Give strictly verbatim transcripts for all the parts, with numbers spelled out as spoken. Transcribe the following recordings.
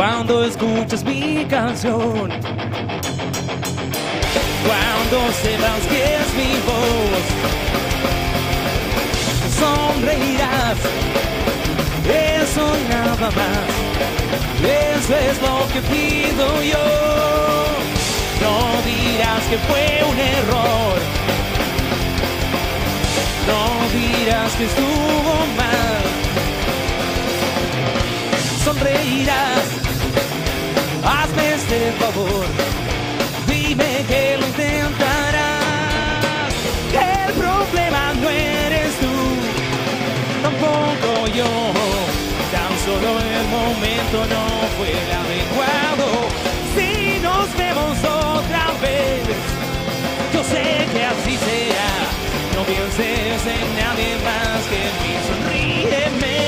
cuando escuchas mi canción, cuando sepas que es mi voz, sonreirás. Eso nada más, eso es lo que pido yo. No dirás que fue un error, no dirás que estuvo mal. Sonreirás, hazme este favor, dime que lo intentarás. El problema no eres tú, tampoco yo. Tan solo el momento no fue el adecuado. Si nos vemos otra vez, yo sé que así será. No pienses en nadie más que en mí, sonríeme.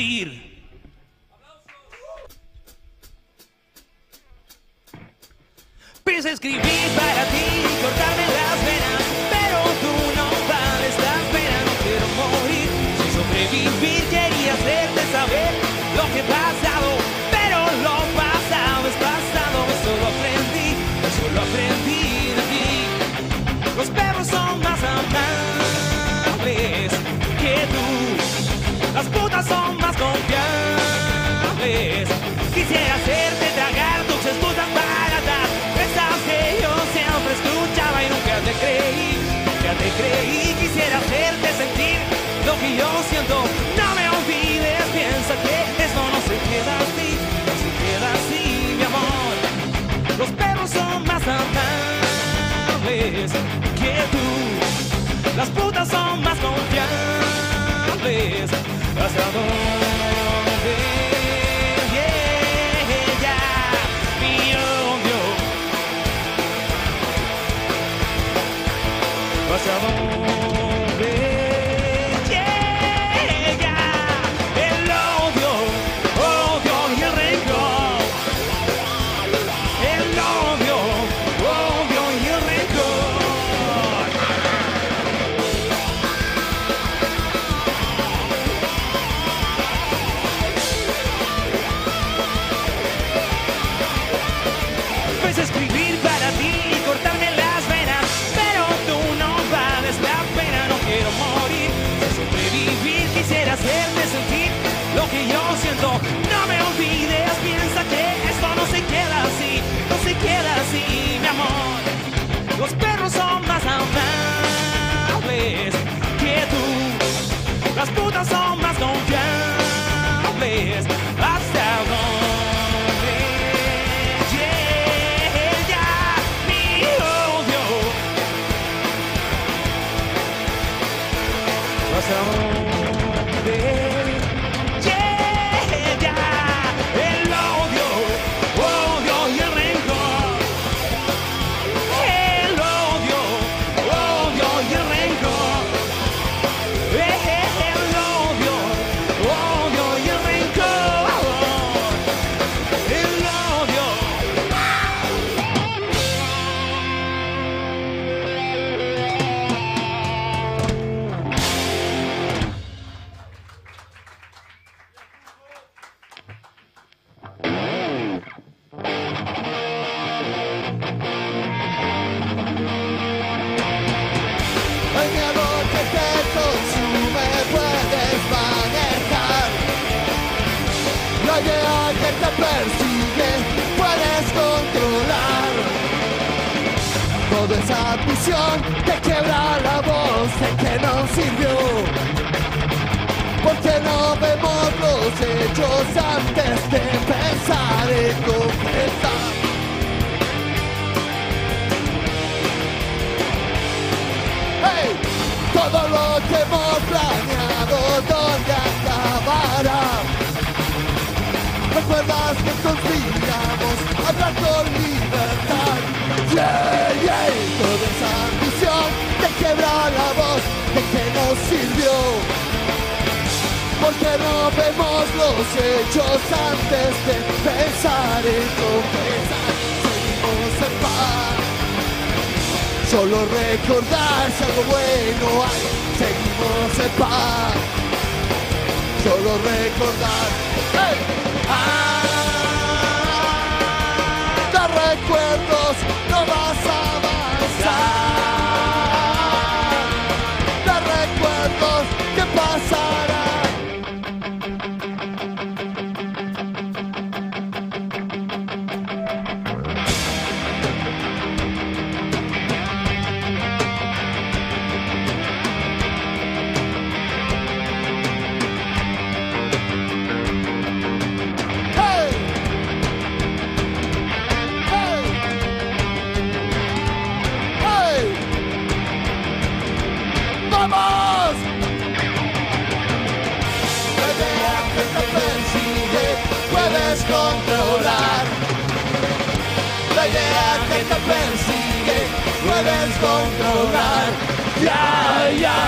decir. Pensé escribir para ti, cortarme las venas, pero tú no vales la pena. No quiero morir, sin sobrevivir. Quería hacerte saber lo que he pasado, pero lo pasado es pasado. Eso lo aprendí, eso lo aprendí de ti. Los perros son más amables que tú. Las putas son más confiables. Quisiera hacerte tragar tus excusas baratas, que yo siempre escuchaba y nunca te creí, nunca te creí. Quisiera hacerte sentir lo que yo siento. No me olvides, piensa que eso no se queda así, no se queda así, mi amor. Los perros son más amables que tú. Las putas son más confiables. ¿Hasta dónde? ¿Hasta dónde llega el odio, odio y el rencor? El odio, odio y el rencor. Pues escribir para ti y cortarme las venas, pero tú no la pena. No quiero morir, sobrevivir. Quisiera hacerte sentir lo que yo siento. No me olvides, piensa que esto no se queda así, no se queda así, mi amor. Los perros son más amables que tú. Las putas son más confiables. Hasta luego. ¿Hasta dónde llega el odio, odio y el rencor? El odio, odio y el rencor. El odio, odio y el rencor. El odio. Persigue, puedes controlar. Toda esa ambición te quiebra la voz de que no sirvió, porque no vemos los hechos antes de pensar en confesar. Hey, todo lo que hemos planeado, ¿dónde acabará? Recuerdas que conspiramos a hablar con libertad. Yeah, yeah. Toda esa ambición te quiebra la voz de que nos sirvió, porque no vemos los hechos antes de pensar en confesar. Seguimos en paz, solo recordar si algo bueno hay. Seguimos en paz, solo recordar. Hey. Ah, de recuerdos no vas a avanzar. De recuerdos que controlar. La idea que te persigue puedes controlar. Ya, ya.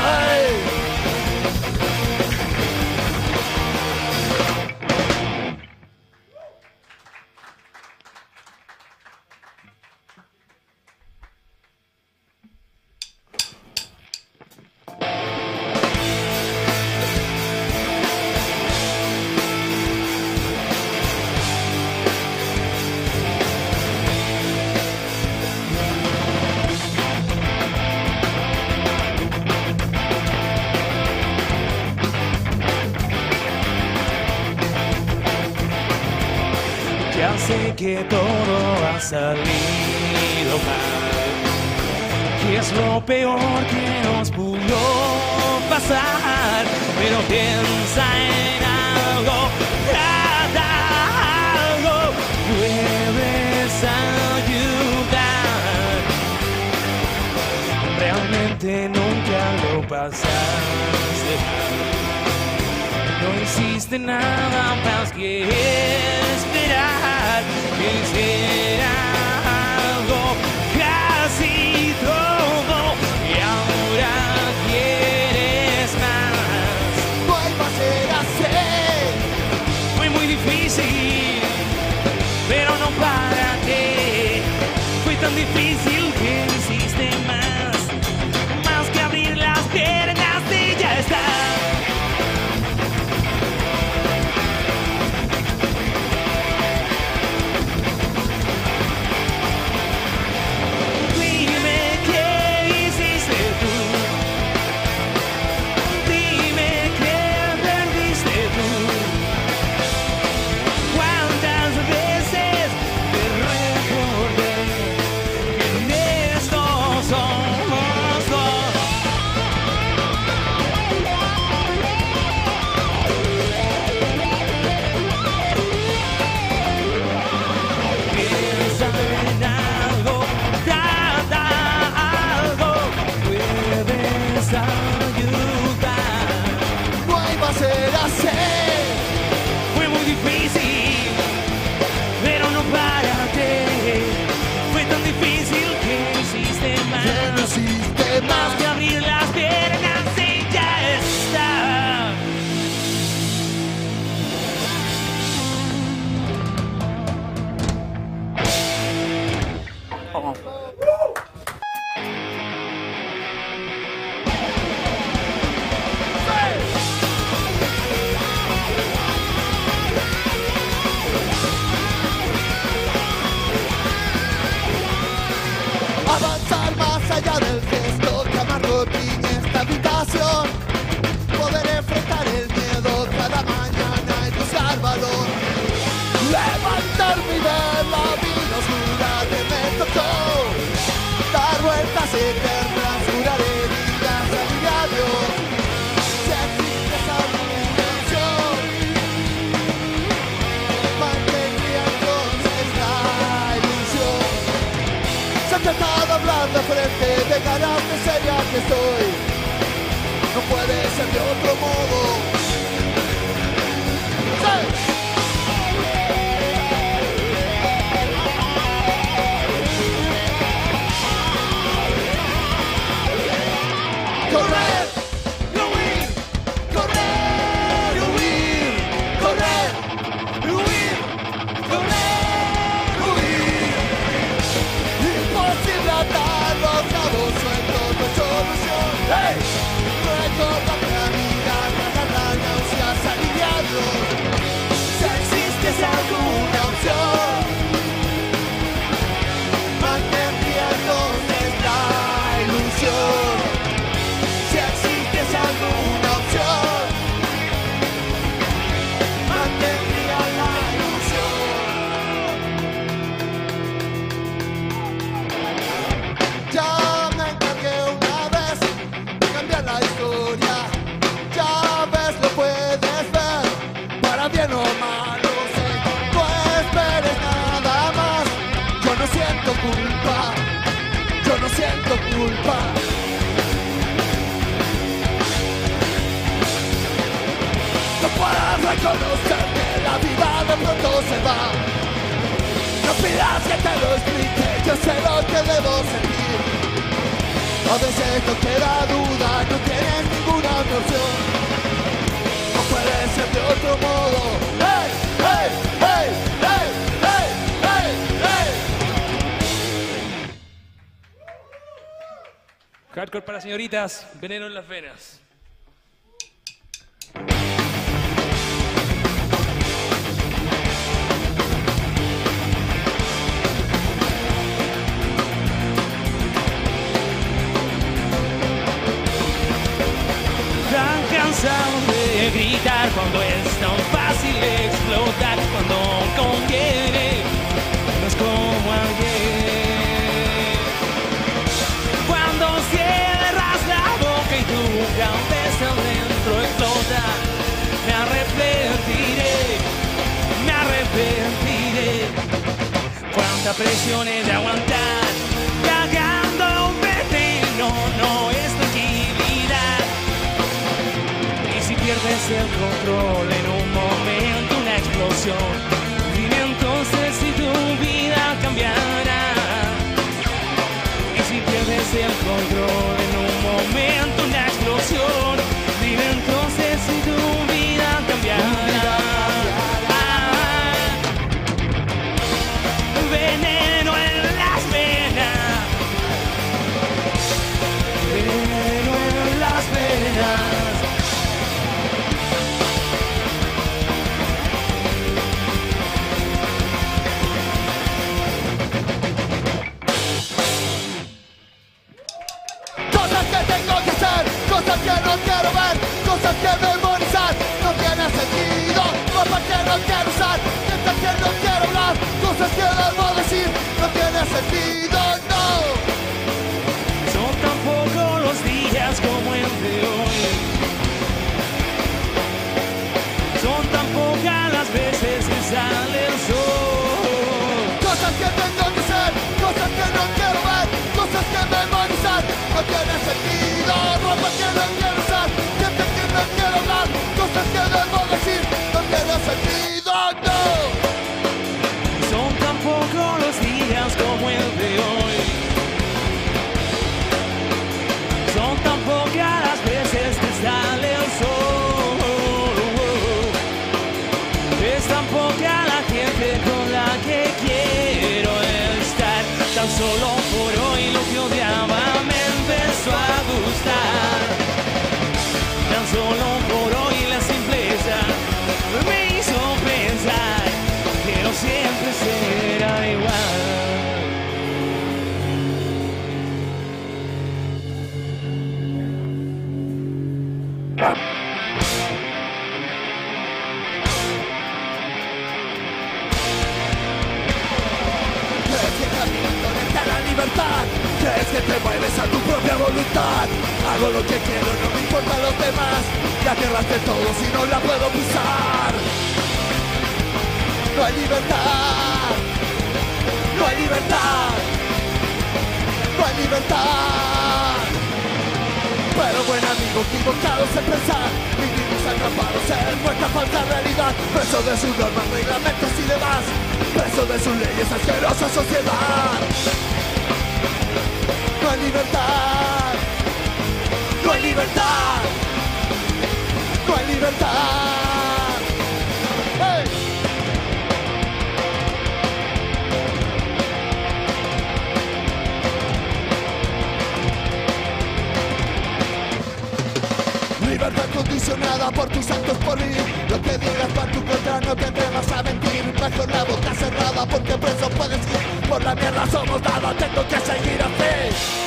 sé que todo ha salido mal, que es lo peor que nos pudo pasar, pero piensa en algo, trata algo, puedes ayudar. Realmente nunca lo pasaste mal. No hiciste nada más que esperar. Quisiera algo, casi todo, y ahora quieres más. Vuelvo a ser así. Fue muy difícil, pero no para ti. Fue tan difícil que hiciste más, más que abrir las piernas y ya está. Hardcore para señoritas, veneno en las venas. Tan cansado de gritar cuando es tan fácil explotar, cuando conviene. la presión es de aguantar, tragando un veneno, no es tranquilidad. Y si pierdes el control en un momento, una explosión, dime entonces si tu vida cambiará. Y si pierdes el control en un momento, una explosión, dime entonces si tu vida cambiará. Veneno en las venas, veneno en las venas. Cosas que tengo que hacer, cosas que no quiero ver, cosas que memorizar, no tiene sentido, ropa que no quiero usar, gente que no quiero hablar, cosas que debo decir, no tiene sentido, no. Son tan pocos los días como el de hoy, son tan pocas las veces que sale el sol. Cosas que tengo que hacer, cosas que no quiero ver, cosas que memorizar, no tiene sentido, ropa que no quiero usar, gente que no quiero hablar, cosas que debo decir, no tiene sentido, no. Tampoco los días como el de hoy, son tan pocas las veces que sale el sol, es tan poca la gente con la que quiero estar. Tan solo por hoy lo que odiaba me empezó a gustar, tan solo por hoy la simpleza me hizo pensar, pero siempre será igual. Libertad, crees que te mueves a tu propia voluntad. Hago lo que quiero, no me importan los demás. La tierra es de todos y no la puedo pisar. No hay libertad, no hay libertad, no hay libertad. Pero buen amigo, equivocados en pensar, vivimos atrapados en nuestra falsa realidad. Preso de sus normas, reglamentos y demás, preso de sus leyes, asquerosa sociedad. No hay libertad, no hay libertad, no hay libertad. ¡Hey! Libertad condicionada por tus actos por ir. Lo que digas para tu contra no te atrevas a mentir. Mejor la boca cerrada porque preso puedes ir. Por la mierda somos nada, tengo que seguir así.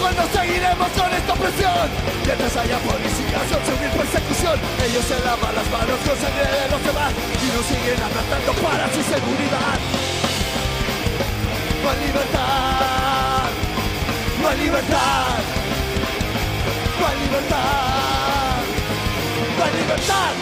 Cuando seguiremos con esta opresión, mientras haya policías o sufrir persecución, ellos se lavan las manos con sangre de los demás y nos siguen aplastando para su seguridad. No hay libertad, no hay libertad, no hay libertad, no hay libertad.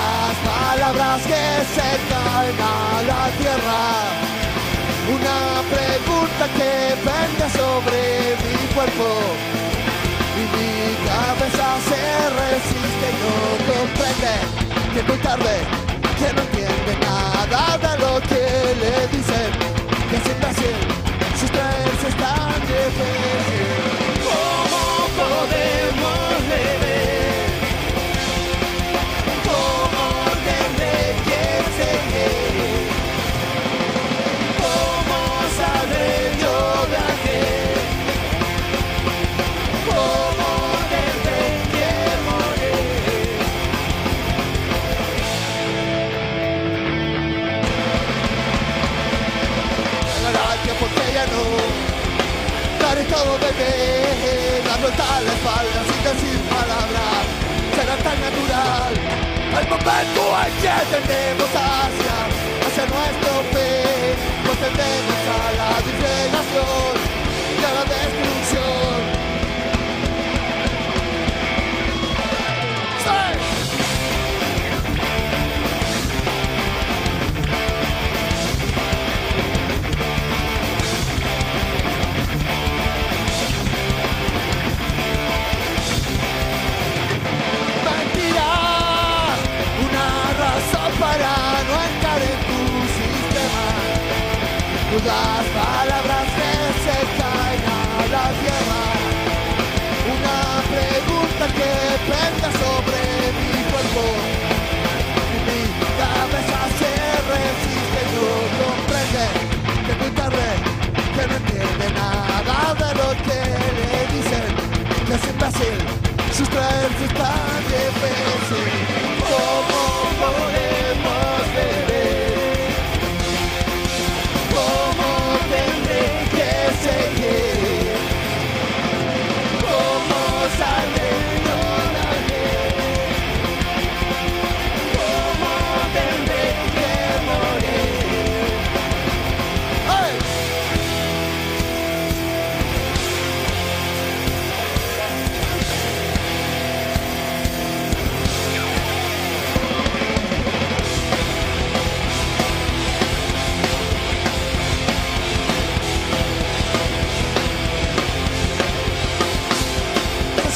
las palabras que se caen a la tierra. Una pregunta que venga sobre mi cuerpo y mi cabeza se resiste, no comprende que muy tarde, que no entiende nada de lo que le dicen, que siente así, sus creencias tan difíciles. ¿Cómo podemos leer? Todo bebé, la vuelta a la espalda sin decir palabras, será tan natural el momento en que tendemos hacia, hacia nuestro fe, nos tendemos a la disgregación y a la destrucción. Para no entrar en tu sistema, las palabras que se caen a la tierra. Una pregunta que pende sobre mi cuerpo, mi cabeza se resiste, no comprende que muy tarde, que no entiende nada de lo que le dicen, que es imbécil, sus creencias tan difíciles. ¿Cómo podemos beber? ¿Cómo tendré que seguir? ¿Cómo salir yo de aquí? ¿Cómo tendré que morir?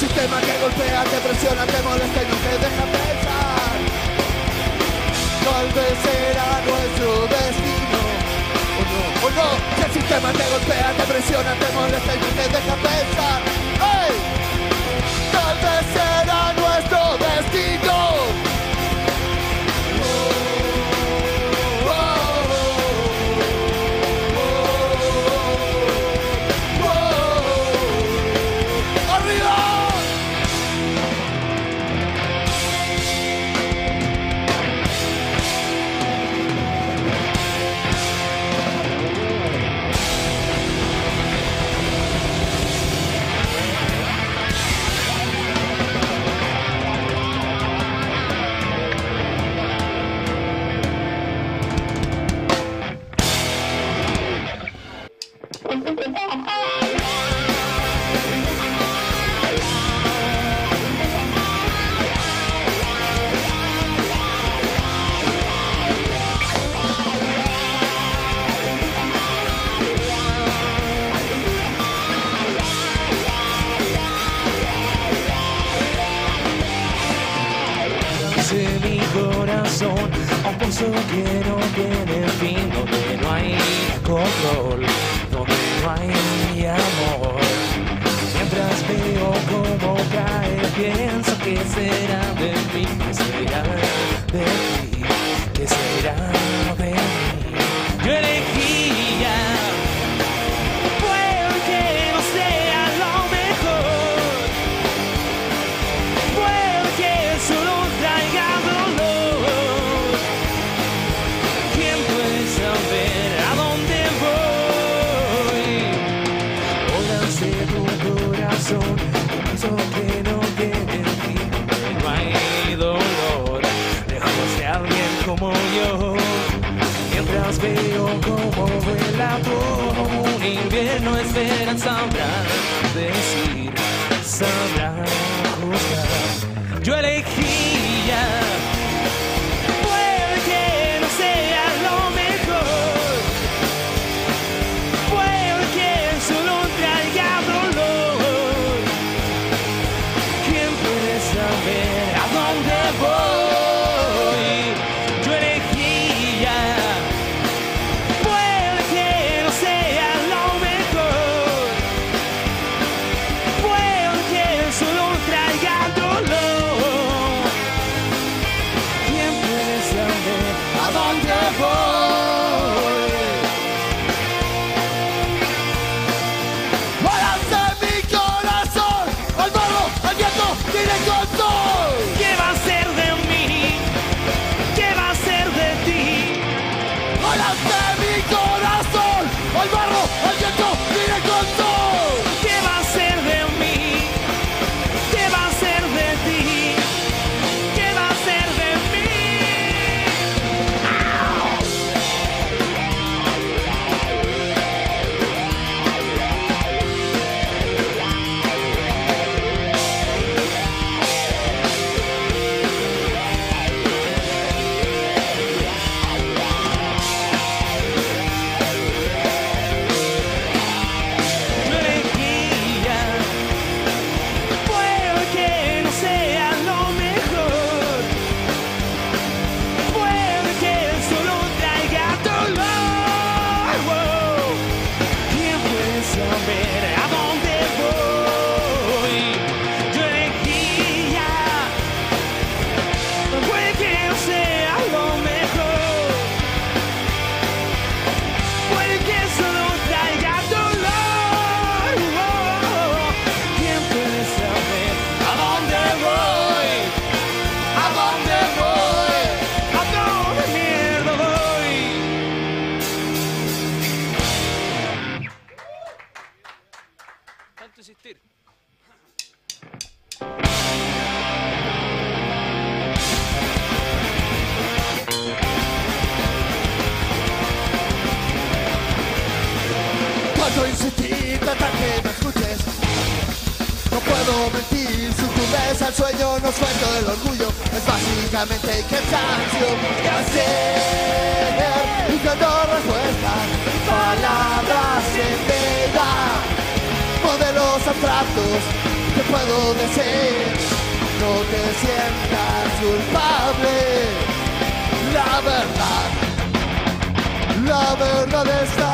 Sistema que golpea, te presiona, te molesta y no te deja pensar. Tal vez será nuestro destino. O no, o no. Que el sistema te golpea, te presiona, te molesta y no te deja pensar. ¡Hey! Tal vez será nuestro destino. Sabrá juzgar. Yo elegía Cuánto insistí hasta que me escuches. No puedo mentir, sucumbes al sueño, no suelto del orgullo. Es básicamente cansancio. ¿Qué hacer? Buscando respuestas, palabras en veda, modelos abstractos. Te puedo decir, no te sientas culpable. La verdad, la verdad está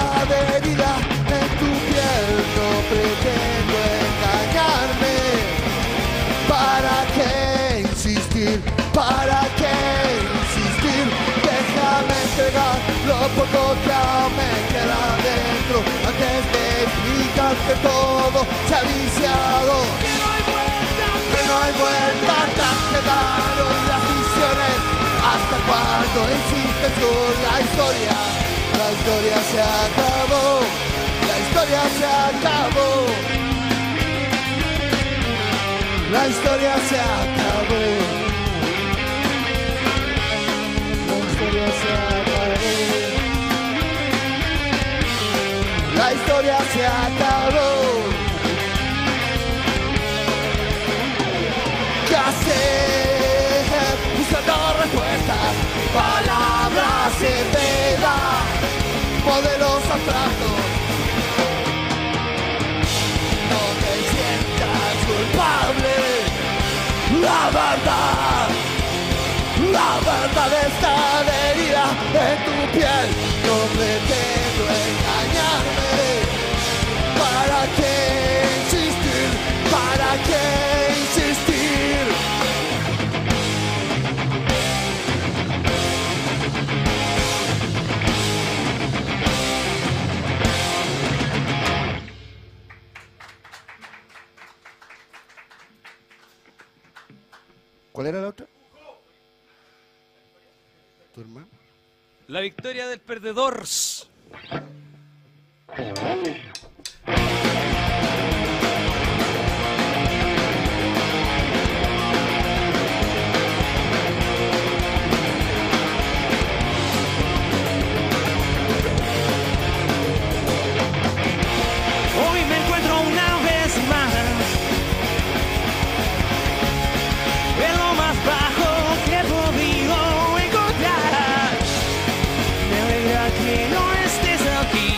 herida en tu piel. No pretendo engañarme. ¿Para qué insistir? ¿Para qué insistir? Déjame entregar lo poco que aún me queda dentro antes de explicar que todo se ha viciado. No hay vuelta atrás, quedaron las misiones. Hasta cuando insistes con la historia. La historia se acabó. La historia se acabó. La historia se acabó. La historia se acabó. La historia se acabó. Buscando respuestas, palabras en veda, modelos abstractos. No te sientas culpable. La verdad, la verdad está herida en tu piel. No pretendo engañarme. ¿Para qué insistir? ¿Para qué insistir? ¿Cuál era la otra? ¿Tu hermano? La victoria del perdedor. Que no estés aquí.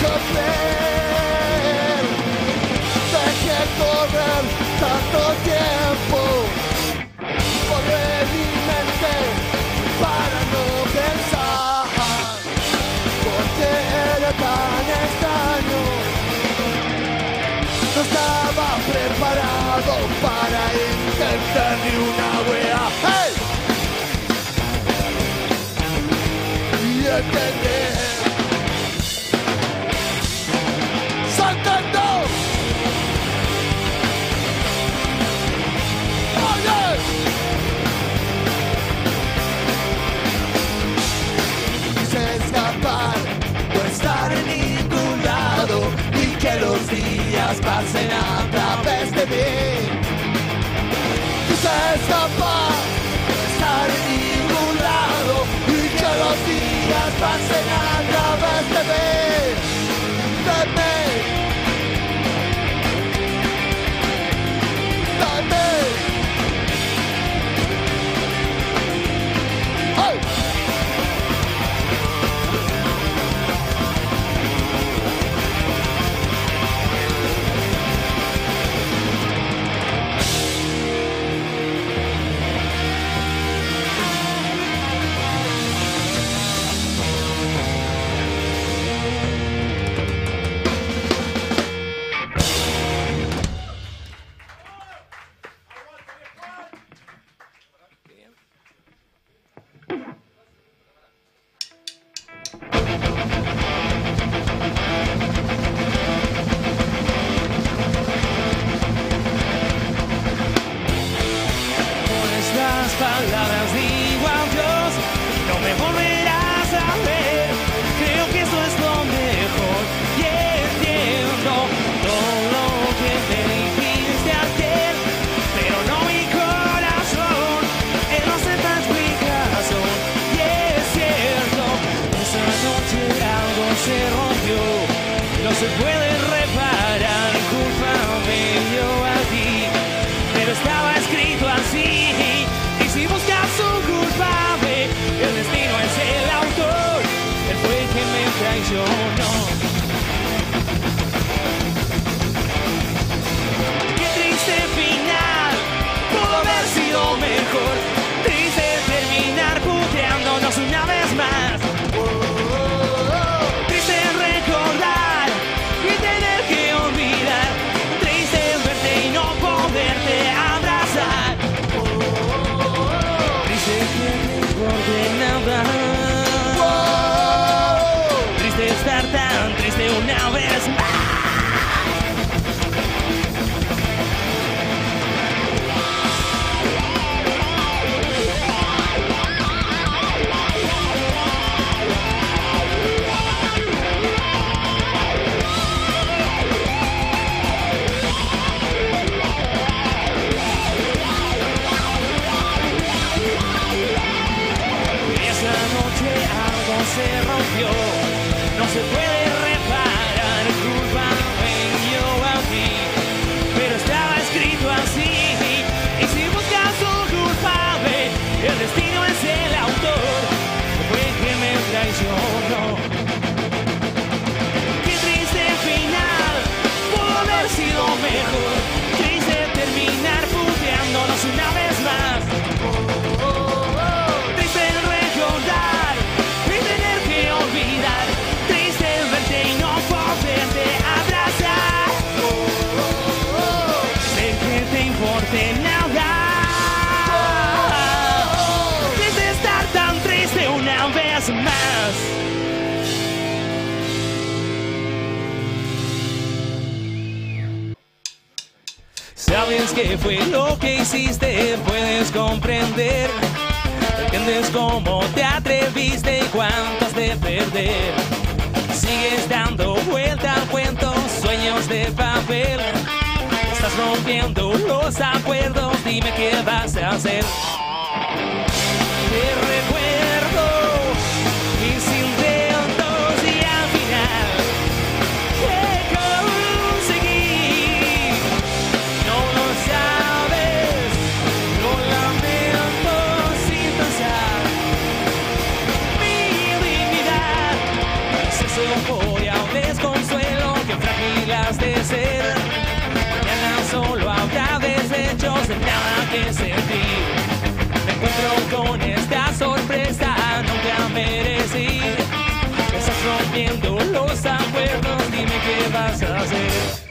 coser. Dejé correr tanto tiempo correr mi mente para no pensar, porque era tan extraño, no estaba preparado para intentar ni una wea. ¡Hey! Y entender los días pasen a través de mí. Quise escapar, estar en ningún lado, y que los días pasen a través de mí, de mí, de mí. ¡Ay! ¿Qué fue lo que hiciste? Puedes comprender. ¿Entiendes cómo te atreviste y cuántas de perder? Sigues dando vuelta a cuentos, sueños de papel. Estás rompiendo los acuerdos, dime qué vas a hacer. Te recuerdo mis intentos y al final te por desconsuelo, que frágil has de ser. Mañana solo habrá desechos, de nada que servir. Me encuentro con esta sorpresa, nunca merecí. Estás rompiendo los acuerdos, dime qué vas a hacer.